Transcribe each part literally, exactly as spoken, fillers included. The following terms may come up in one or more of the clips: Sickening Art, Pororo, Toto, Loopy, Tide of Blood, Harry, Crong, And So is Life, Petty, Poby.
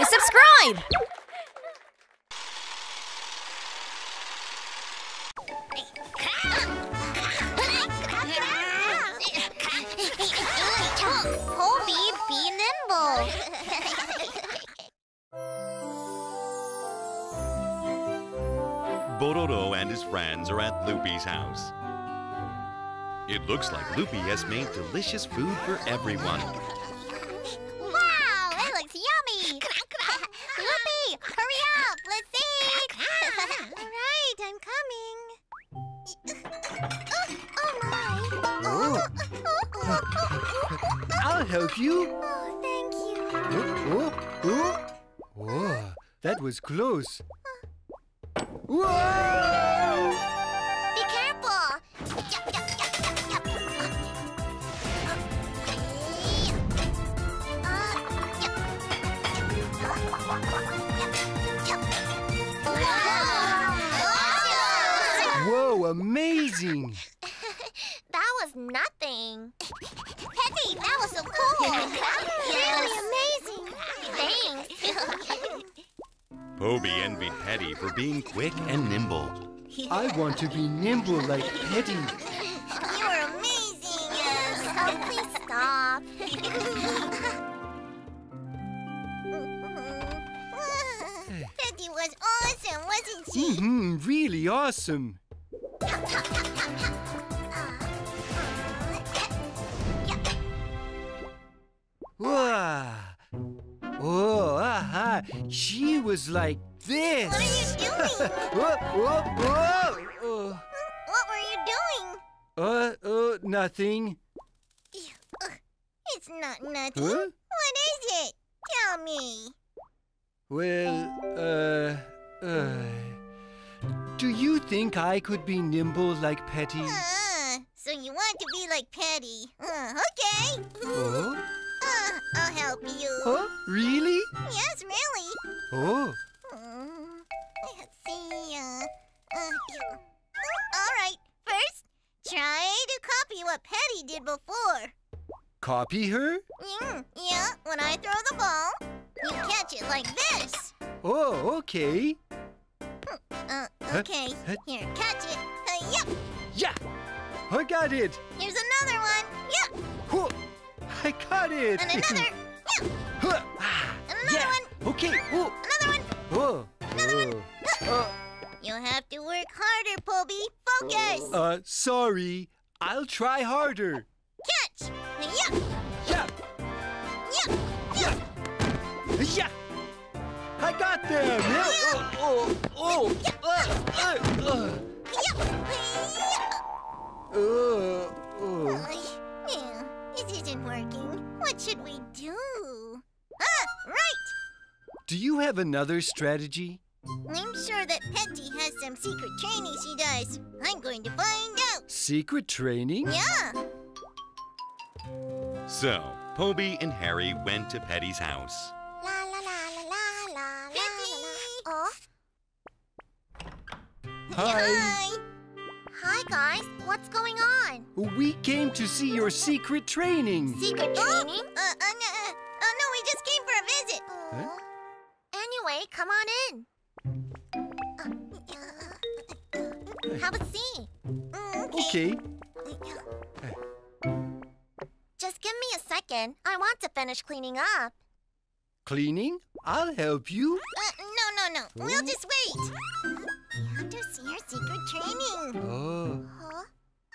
to subscribe! Poby, be nimble! Pororo and his friends are at Loopy's house. It looks like Loopy has made delicious food for everyone. Wow, it looks yummy! Loopy, hurry up! Let's eat! All right, I'm coming. Oh, oh my! Oh. Oh, oh, oh, oh. I'll help you. Oh, thank you. Oh, oh, oh. Oh, that was close. Whoa! Amazing! That was nothing. Petty, that was so cool. Yes. Really amazing. Thanks. Poby envied Petty for being quick and nimble. I want to be nimble like Petty. You were amazing. Yes. Oh, please stop. Petty was awesome, wasn't she? Mm-hmm, really awesome. Wow. Oh, aha. She was like this. What are you doing? Whoa, whoa, whoa. Uh, what were you doing? Uh, uh, nothing. It's not nothing. Huh? What is it? Tell me. Well, uh, uh. Do you think I could be nimble like Petty? Uh, so you want to be like Petty? Uh, okay. Oh? Uh, I'll help you. Oh, really? Yes, really. Oh. Mm, let's see. Uh, uh, all right. First, try to copy what Petty did before. Copy her? Mm, yeah. When I throw the ball, you catch it like this. Oh, okay. Uh, okay. Here, catch it. Uh, yep. Yeah. I got it. Here's another one. Yep. Whoa. I got it. And another. Yep. Huh. Another yeah. one. Okay. Whoa. Another one. Whoa. Another Whoa. one. Uh. You'll have to work harder, Poby. Focus. Uh, sorry. I'll try harder. Catch. Yep. Yep. Yep. Yep. Yeah. I got them! Yeah. Oh, oh, oh. Uh, uh, uh. Uh, oh. Yeah, this isn't working. What should we do? Ah, right! Do you have another strategy? I'm sure that Petty has some secret training she does. I'm going to find out. Secret training? Yeah. So, Poby and Harry went to Petty's house. Hi. Hi, guys. What's going on? We came to see your secret training. Secret training? Oh, uh, uh, uh, uh, no, we just came for a visit. Huh? Anyway, come on in. Uh, uh, have a seat. Okay. Just give me a second. I want to finish cleaning up. Cleaning? I'll help you. Uh, no, no, no. Oh. We'll just wait. To see your secret training. Oh. Huh?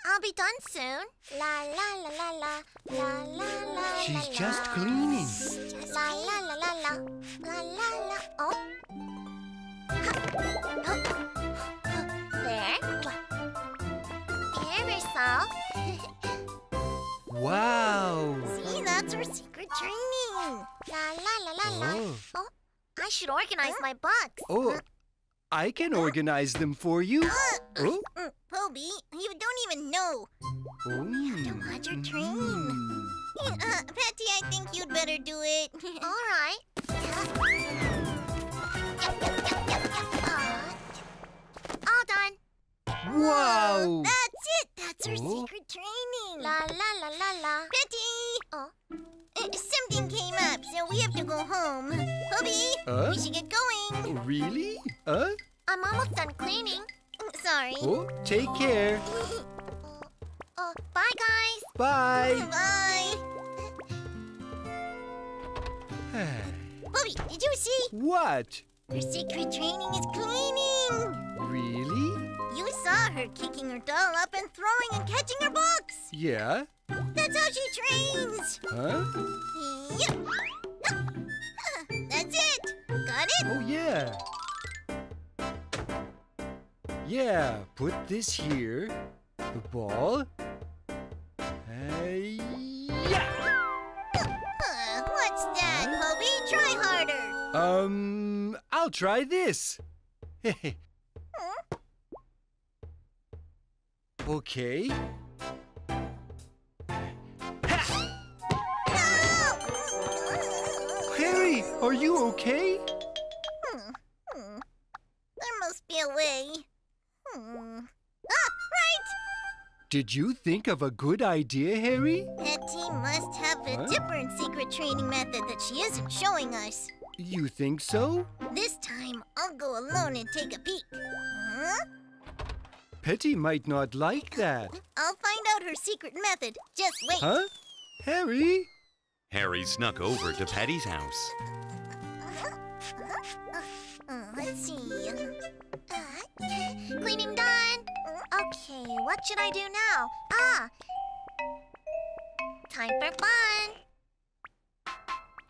I'll be done soon. La la la la la la la la. She's la, just la. cleaning. Just la la la la la la la la. Oh. Ha. Oh. There. Aerosol. Wow. See, that's her secret training. La la la la la. Oh. Oh. I should organize huh? my books. Oh. Huh? I can organize them for you. Oh. Poby, you don't even know. Oh. You have to watch your train. Mm. Uh, Petty, I think you'd better do it. All right. All done. Wow. Whoa, that's it. That's our oh. secret training. La la la la la. Petty. Oh. Uh, something. came up, so we have to go home. Poby, uh? we should get going. Really? Uh? I'm almost done cleaning. Sorry. Oh, take care. Oh, bye, guys. Bye. Bye. Poby, did you see? What? Her secret training is cleaning. Really? You saw her kicking her doll up and throwing and catching her books. Yeah. That's how she trains. Huh? Yep. That's it. Got it? Oh, yeah. Yeah, put this here. The ball. Hey, yeah. Uh, what's that, Poby? Try harder. Um, I'll try this. Hey. Okay. Harry, are you okay? Hmm. Hmm. There must be a way. Hmm. Ah, right! Did you think of a good idea, Harry? Petty must have a huh? different secret training method that she isn't showing us. You think so? This time, I'll go alone and take a peek. Huh? Petty might not like that. I'll find out her secret method. Just wait. Huh? Harry? Harry snuck over to Petty's house. Uh, let's see. Uh, cleaning done. Okay, what should I do now? Ah! Time for fun.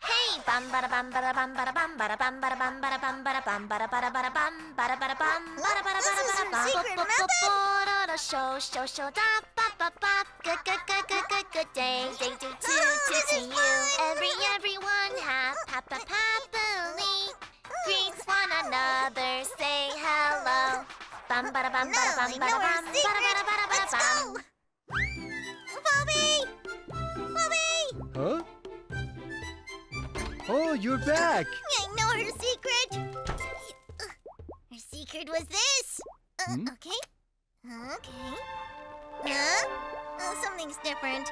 Hey, bum bada bum bada bum bada bum bada bum bada bum bada bum bada bum bada bada bada bum bada bada bum bada bada bada show show show da ba ba ba good good good good good good day day to to to you every everyone hap hap happily greets one another say hello bum bada bum bada bum bada bum bada bada bada bada bum. Poby! Poby! Huh? Oh, you're back! I know her secret! Her secret was this! Uh, hmm? Okay. Okay. Huh? Uh, something's different.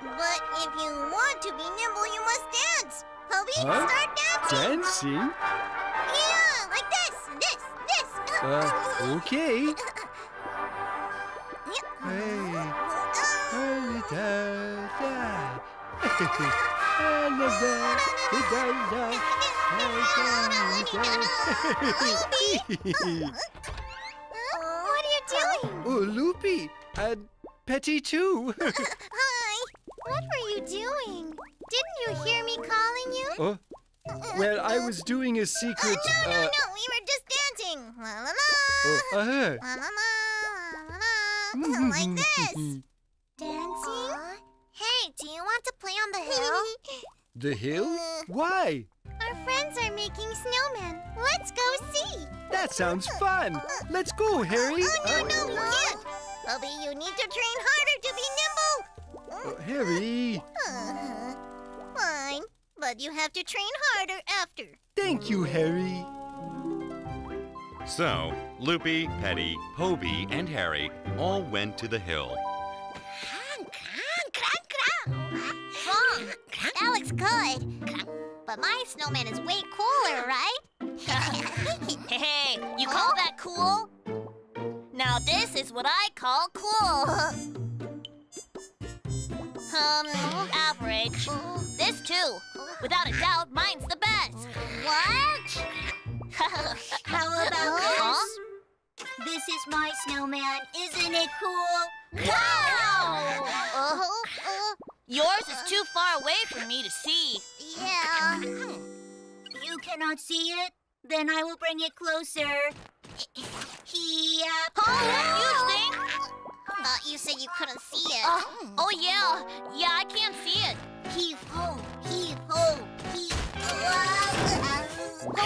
But if you want to be nimble, you must dance! Poby, huh? start dancing! Dancing? Yeah, like this! This! This! Uh, okay. Hey. Hey. What are you doing? Oh, Loopy and Petty too. Hi. What were you doing? Didn't you hear me calling you? Oh, well, I was doing a secret. Uh, no, no, uh, no. We were just dancing. La la la. Oh, uh-huh. La la la. La la. Like this. Dancing. Hey, do you want to play on the hill? The hill? Uh, Why? Our friends are making snowmen. Let's go see. That sounds fun. Let's go, Harry. Oh, no, no, we can't. Poby, you need to train harder to be nimble. Uh, Harry. Uh, fine, but you have to train harder after. Thank you, Harry. So, Loopy, Petty, Poby, and Harry all went to the hill. Crong, that looks good. But my snowman is way cooler, right? Hey, you call that cool? Now this is what I call cool. Um, average. This too. Without a doubt, mine's the best. What? How about this? This is my snowman. Isn't it cool? Wow! Oh, oh. Yours is too far away for me to see. Yeah. You cannot see it? Then I will bring it closer. Yeah. Oh, you think? Thought you said you couldn't see it. Uh, oh, yeah. Yeah, I can't see it. Heave ho, heave ho, heave ho. Oh.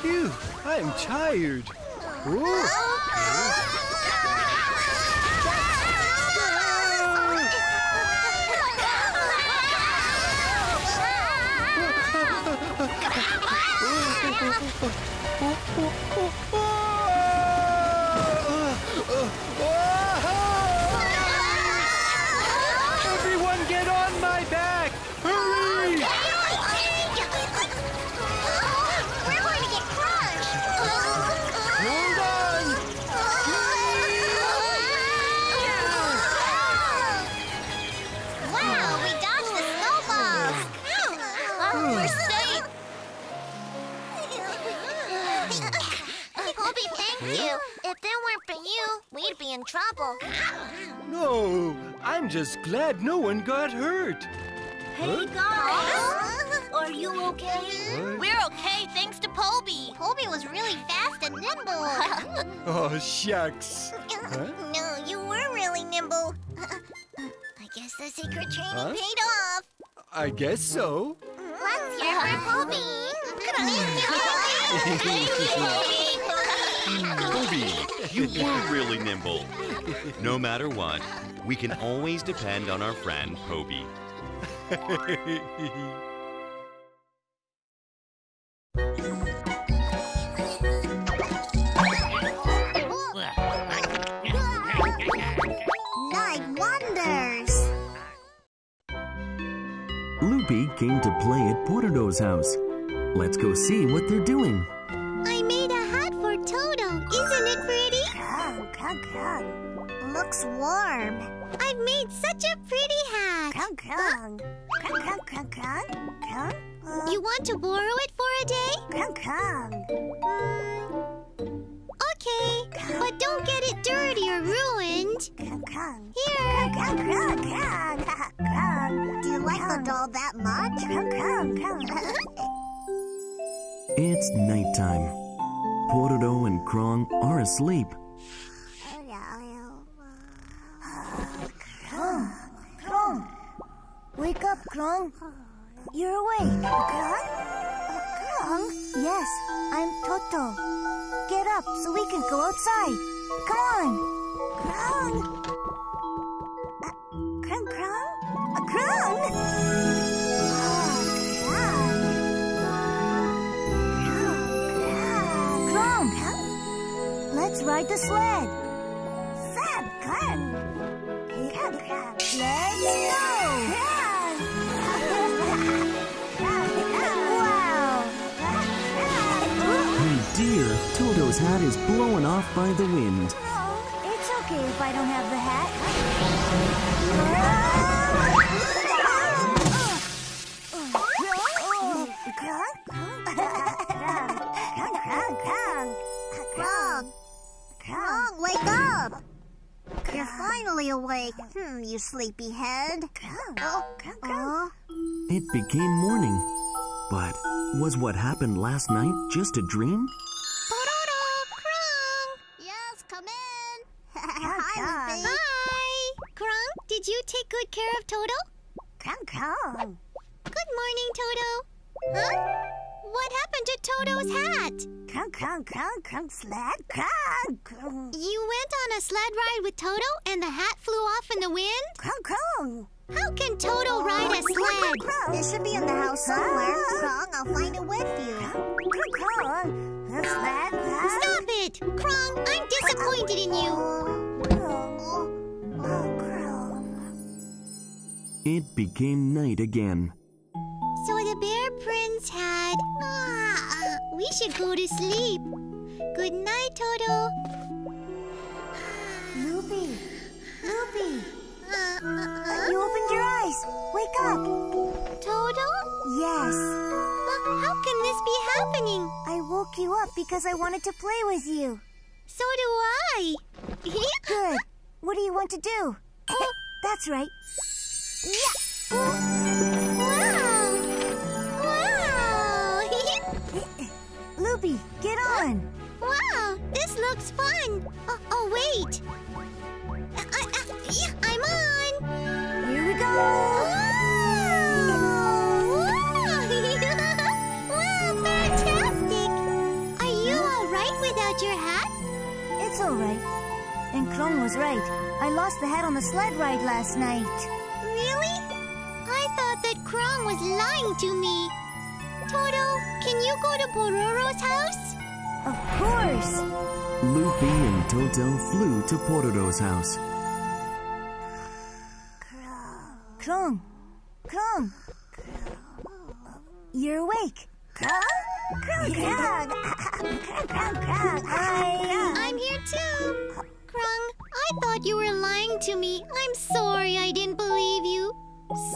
Oh. Phew, I'm tired. Ooh. Everyone get on my back! Hurry! We're going to get crushed! Hold on! Wow, we dodged the snowballs! Oh, we're safe! Poby, thank you! If it weren't for you, we'd be in trouble. No, I'm just glad no one got hurt. Hey, huh? Guys, are you okay? What? We're okay, thanks to Poby. Poby was really fast and nimble. Oh, shucks. Huh? No, you were really nimble. I guess the secret training huh? paid off. I guess so. Let's hear from Poby. Poby. Poby, you were really nimble. No matter what, we can always depend on our friend Poby. Nine Wonders! Loopy came to play at Pororo's house. Let's go see what they're doing. Looks warm. I've made such a pretty hat. Crong, crong. Crong, crong, crong, crong, crong. Uh, you want to borrow it for a day? Crong, crong. Mm, okay, crong. But don't get it dirty or ruined. Crong, crong. Here. Crong, crong, crong, crong. Crong. Do you like crong. The doll that much? Crong, crong, crong. It's nighttime. Pororo and Crong are asleep. Wake up, Crong. You're awake. Crong? Uh, Crong? Yes, I'm Toto. Get up so we can go outside. Crong! Crong! Uh, Crong, Crong? Uh, Crong! Oh, Crong. Crong! Crong! Let's ride the sled. Sled, Crong! Crong, Crong. Let's go! Crong. Dear, Toto's hat is blowing off by the wind. Oh, it's okay if I don't have the hat. Crong, Crong, wake up! You're finally awake. Hmm, you sleepyhead. Oh. It became morning, but was what happened last night just a dream? Did you take good care of Toto? Crong, Crong. Good morning, Toto. Huh? What happened to Toto's hat? Crong, Crong, Crong, Crong, sled, Crong, Crong. You went on a sled ride with Toto and the hat flew off in the wind? Crong, Crong. How can Toto ride a sled? It should be in the house somewhere. Crong, I'll find it with you. Crong, Crong, the sled, Crong. Stop it! Crong, I'm disappointed in you. It became night again. So the bear prince had... Ah, we should go to sleep. Good night, Toto. Loopy, Loopy. Uh, uh, you opened your eyes. Wake up. Toto? Yes. Uh, how can this be happening? I woke you up because I wanted to play with you. So do I. Good. What do you want to do? Oh. That's right. Yeah. Wow! Wow! Loopy, get on! Wow! This looks fun! Oh, oh wait! I, I, I, yeah, I'm on! Here we go! Wow! Wow! Wow, fantastic! Are you alright without your hat? It's alright. And Crong was right. I lost the hat on the sled ride last night. Really? I thought that Crong was lying to me. Toto, can you go to Pororo's house? Of course. Loopy and Toto flew to Pororo's house. Crong! Crong! You're awake! Crong! Crong! Crong! Crong! Crong! I... I'm here too! Crong, I thought you were lying to me. I'm sorry I didn't believe you.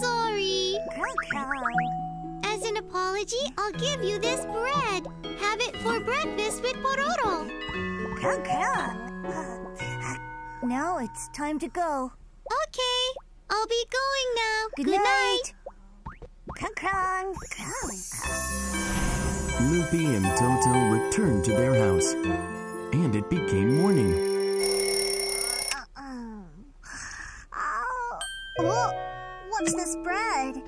Sorry. Crong! Crong! As an apology, I'll give you this bread. Have it for breakfast with Pororo. Crong! Crong! Now it's time to go. Okay! I'll be going now. Good, Good night. Crong, crong, crong. Loopy and Toto returned to their house, and it became morning. Uh, um. oh. Oh, what's this bread?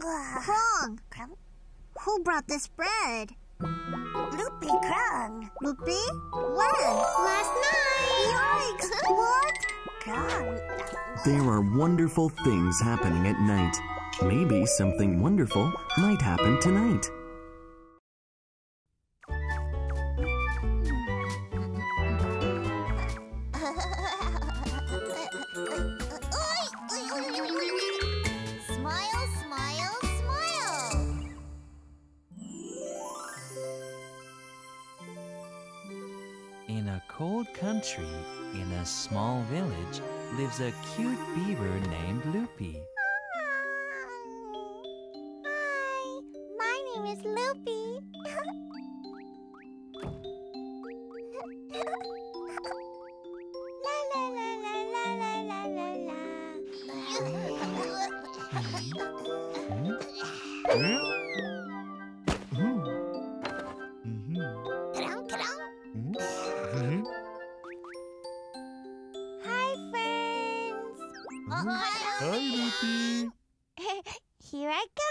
Crong. Crong. Who brought this bread? Loopy, Crong. Loopy? When? Last night. Yikes! What? There are wonderful things happening at night. Maybe something wonderful might happen tonight. Smile, smile, smile. In a cold country, in a small village, lives a cute beaver named Loopy. Hi, my name is Loopy. La la la la la la la la la. Mm-hmm. Mm-hmm. Here I go.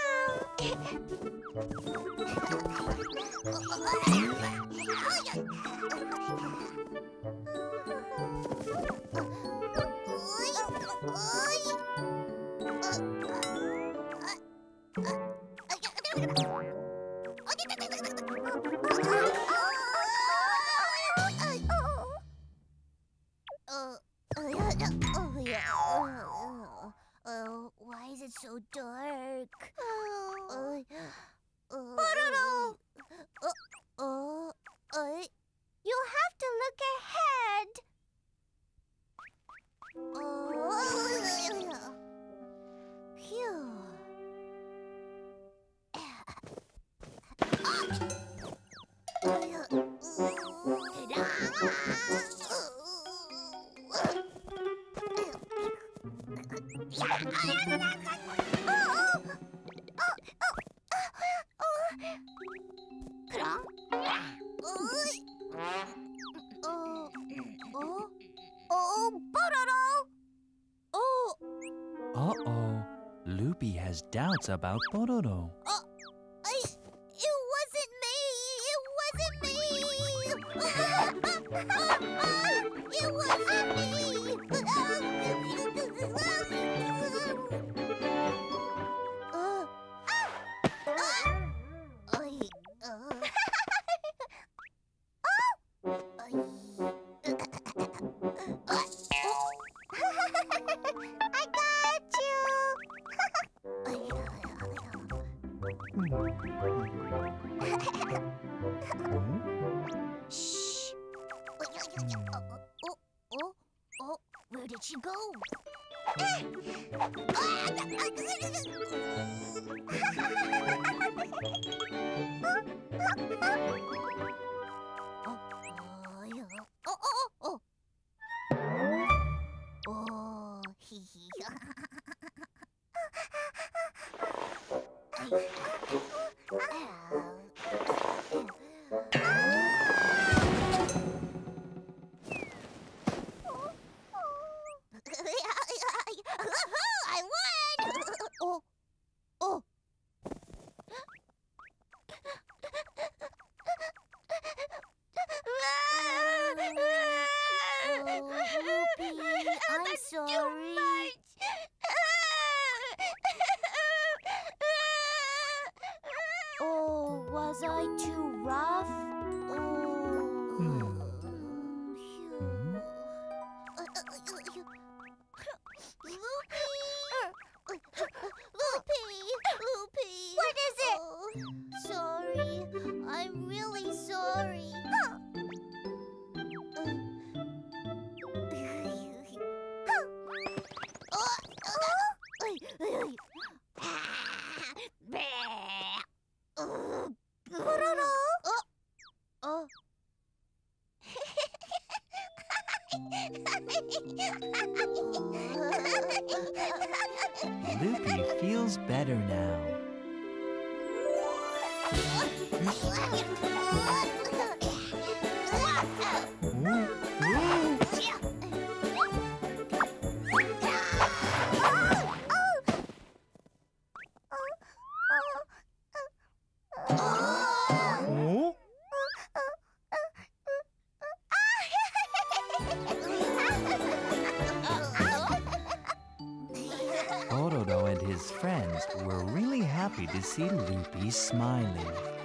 Oh, why is it so dark? Oh. Uh, uh, Pororo! Uh, uh, uh, You'll have to look ahead. Oh. Phew. Uh-oh, Loopy has doubts about Pororo. Oh, I, it wasn't me! It wasn't me! It wasn't me! Shh. Oh, oh, oh, where did she go? Oh, oh, hee hee. Was I too rough? Oh. Hmm. Loopy feels better now. Pororo and his friends were really happy to see Loopy smiling.